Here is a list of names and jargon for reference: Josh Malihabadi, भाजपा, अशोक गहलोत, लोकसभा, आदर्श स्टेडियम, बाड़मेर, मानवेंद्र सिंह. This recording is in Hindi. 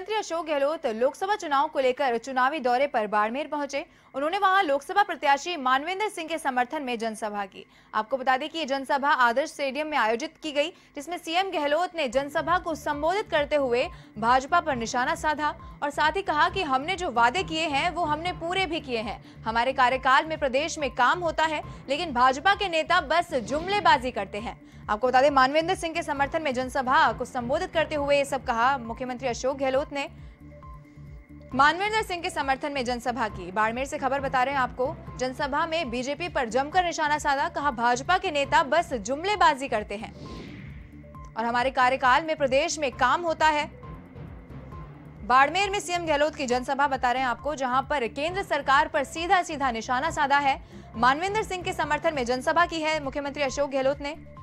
मुख्यमंत्री अशोक गहलोत लोकसभा चुनाव को लेकर चुनावी दौरे पर बाड़मेर पहुंचे। उन्होंने वहां लोकसभा प्रत्याशी मानवेंद्र सिंह के समर्थन में जनसभा की। आपको बता दें कि ये जनसभा आदर्श स्टेडियम में आयोजित की गई, जिसमें सीएम गहलोत ने जनसभा को संबोधित करते हुए भाजपा पर निशाना साधा और साथ ही कहा कि हमने जो वादे किए हैं वो हमने पूरे भी किए हैं। हमारे कार्यकाल में प्रदेश में काम होता है, लेकिन भाजपा के नेता बस जुमलेबाजी करते हैं। आपको बता दें, मानवेंद्र सिंह के समर्थन में जनसभा को संबोधित करते हुए ये सब कहा मुख्यमंत्री अशोक गहलोत ने। मानवेंद्र सिंह के समर्थन में जनसभा की। बाड़मेर से खबर बता रहे हैं आपको। जनसभा में बीजेपी पर जमकर निशाना साधा, कहा भाजपा के नेता बस जुमलेबाजी करते हैं और हमारे कार्यकाल में प्रदेश में काम होता है। बाड़मेर में सीएम गहलोत की जनसभा बता रहे हैं आपको, जहां पर केंद्र सरकार पर सीधा सीधा निशाना साधा है। मानवेंद्र सिंह के समर्थन में जनसभा की है मुख्यमंत्री अशोक गहलोत ने।